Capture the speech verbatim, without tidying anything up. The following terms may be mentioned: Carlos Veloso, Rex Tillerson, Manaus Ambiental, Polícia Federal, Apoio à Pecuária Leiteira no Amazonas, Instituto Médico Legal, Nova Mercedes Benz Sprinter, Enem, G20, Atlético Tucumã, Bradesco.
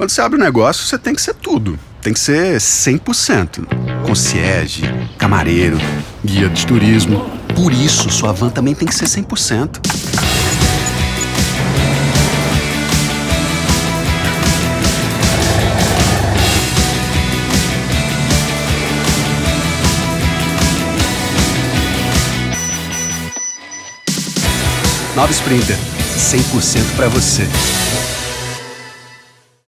Quando você abre um negócio, você tem que ser tudo. Tem que ser cem por cento. Concierge, camareiro, guia de turismo. Por isso, sua van também tem que ser cem por cento. Nova Sprinter, cem por cento para você.